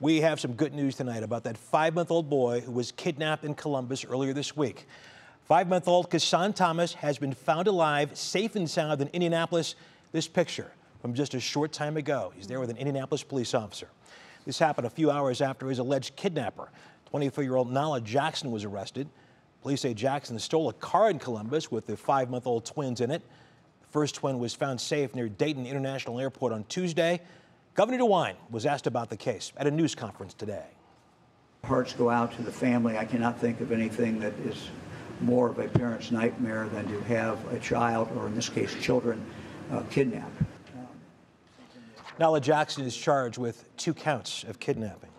We have some good news tonight about that 5-month-old boy who was kidnapped in Columbus earlier this week. 5-month-old Kason Thomas has been found alive, safe and sound in Indianapolis. This picture from just a short time ago. He's there with an Indianapolis police officer. This happened a few hours after his alleged kidnapper, 24-year-old Nalah Jackson, was arrested. Police say Jackson stole a car in Columbus with the 5-month-old twins in it. The first twin was found safe near Dayton International Airport on Tuesday. Governor DeWine was asked about the case at a news conference today. Hearts go out to the family. I cannot think of anything that is more of a parent's nightmare than to have a child, or in this case children, kidnapped. Nalah Jackson is charged with 2 counts of kidnapping.